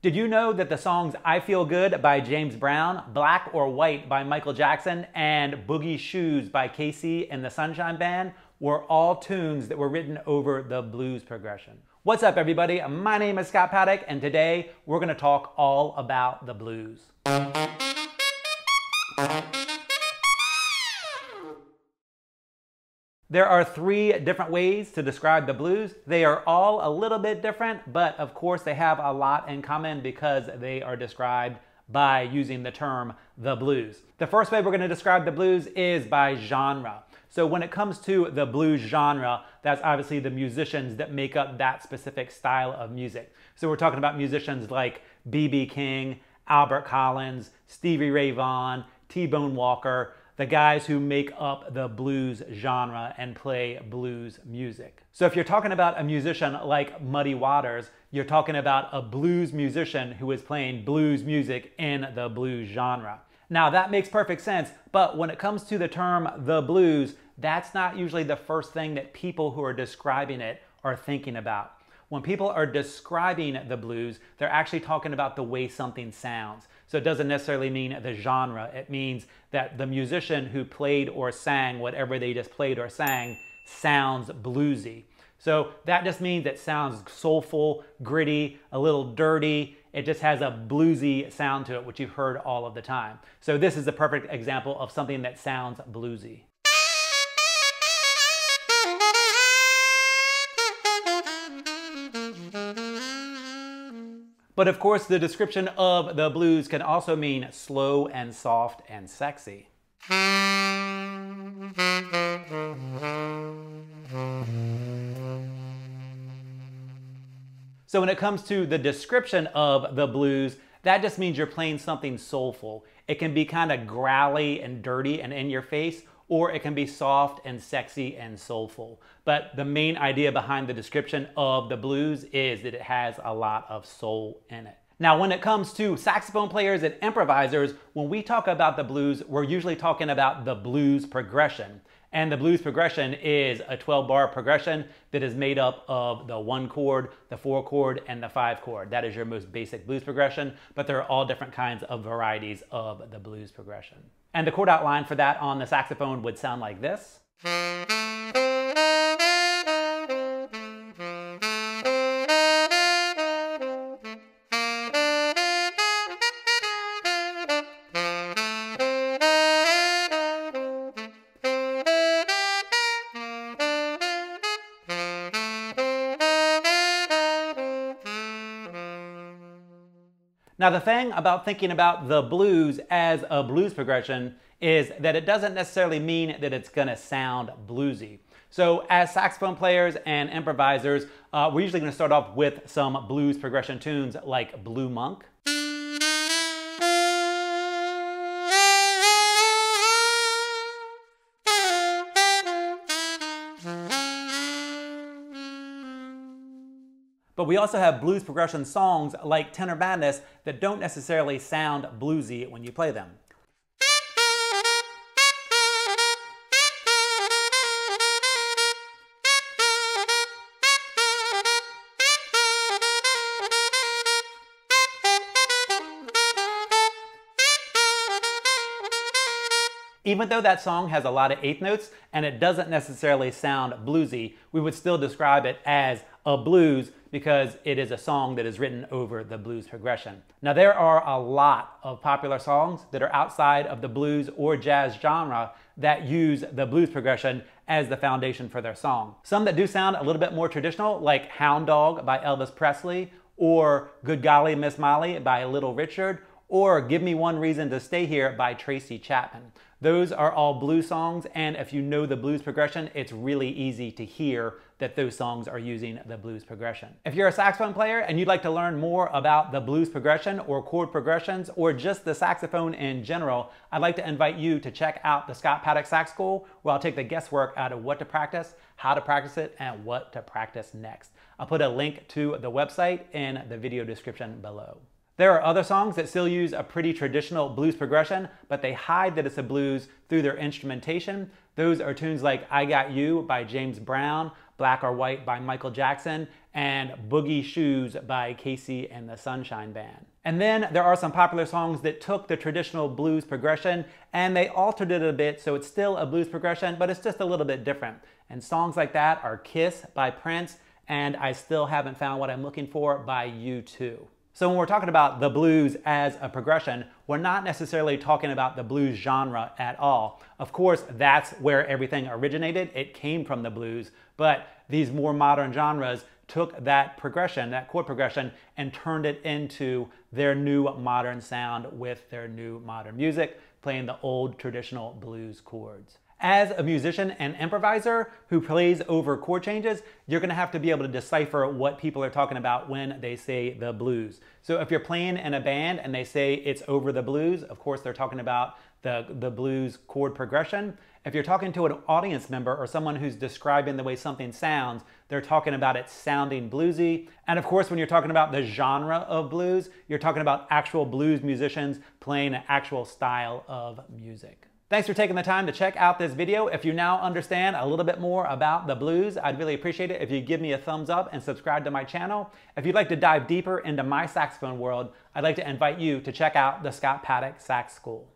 Did you know that the songs I Feel Good by James Brown, Black or White by Michael Jackson, and Boogie Shoes by KC and the Sunshine Band were all tunes that were written over the blues progression? What's up, everybody? My name is Scott Paddock, and today we're going to talk all about the blues. There are three different ways to describe the blues. They are all a little bit different, but of course they have a lot in common because they are described by using the term the blues. The first way we're going to describe the blues is by genre. So when it comes to the blues genre, that's obviously the musicians that make up that specific style of music. So we're talking about musicians like B.B. King, Albert Collins, Stevie Ray Vaughan, T-Bone Walker, the guys who make up the blues genre and play blues music. So if you're talking about a musician like Muddy Waters, you're talking about a blues musician who is playing blues music in the blues genre. Now that makes perfect sense, but when it comes to the term the blues, that's not usually the first thing that people who are describing it are thinking about. When people are describing the blues, they're actually talking about the way something sounds. So it doesn't necessarily mean the genre. It means that the musician who played or sang whatever they just played or sang sounds bluesy. So that just means it sounds soulful, gritty, a little dirty. It just has a bluesy sound to it, which you've heard all of the time. So this is the perfect example of something that sounds bluesy. But of course, the description of the blues can also mean slow and soft and sexy. So when it comes to the description of the blues, that just means you're playing something soulful. It can be kind of growly and dirty and in your face, or it can be soft and sexy and soulful. But the main idea behind the description of the blues is that it has a lot of soul in it. Now, when it comes to saxophone players and improvisers, when we talk about the blues, we're usually talking about the blues progression. And the blues progression is a 12-bar progression that is made up of the 1 chord, the 4 chord, and the 5 chord. That is your most basic blues progression, but there are all different kinds of varieties of the blues progression. And the chord outline for that on the saxophone would sound like this. Now, the thing about thinking about the blues as a blues progression is that it doesn't necessarily mean that it's going to sound bluesy. So as saxophone players and improvisers, we're usually going to start off with some blues progression tunes like Blue Monk. But we also have blues progression songs like Tenor Madness that don't necessarily sound bluesy when you play them. Even though that song has a lot of eighth notes and it doesn't necessarily sound bluesy, we would still describe it as a blues because it is a song that is written over the blues progression. Now, there are a lot of popular songs that are outside of the blues or jazz genre that use the blues progression as the foundation for their song. Some that do sound a little bit more traditional, like Hound Dog by Elvis Presley, or Good Golly Miss Molly by Little Richard, or Give Me One Reason to Stay Here by Tracy Chapman. Those are all blues songs, and if you know the blues progression, it's really easy to hear that those songs are using the blues progression. If you're a saxophone player and you'd like to learn more about the blues progression or chord progressions or just the saxophone in general, I'd like to invite you to check out the Scott Paddock Sax School, where I'll take the guesswork out of what to practice, how to practice it, and what to practice next. I'll put a link to the website in the video description below. There are other songs that still use a pretty traditional blues progression, but they hide that it's a blues through their instrumentation. Those are tunes like I Got You by James Brown, Black or White by Michael Jackson, and Boogie Shoes by KC and the Sunshine Band. And then there are some popular songs that took the traditional blues progression and they altered it a bit, so it's still a blues progression, but it's just a little bit different. And songs like that are Kiss by Prince and I Still Haven't Found What I'm Looking For by U2. So when we're talking about the blues as a progression, we're not necessarily talking about the blues genre at all. Of course, that's where everything originated. It came from the blues, but these more modern genres took that progression, that chord progression, and turned it into their new modern sound with their new modern music, playing the old traditional blues chords. As a musician and improviser who plays over chord changes, you're going to have to be able to decipher what people are talking about when they say the blues. So if you're playing in a band and they say it's over the blues, of course they're talking about the blues chord progression. If you're talking to an audience member or someone who's describing the way something sounds, they're talking about it sounding bluesy. And of course, when you're talking about the genre of blues, you're talking about actual blues musicians playing an actual style of music. Thanks for taking the time to check out this video. If you now understand a little bit more about the blues, I'd really appreciate it if you give me a thumbs up and subscribe to my channel. If you'd like to dive deeper into my saxophone world, I'd like to invite you to check out the Scott Paddock Sax School.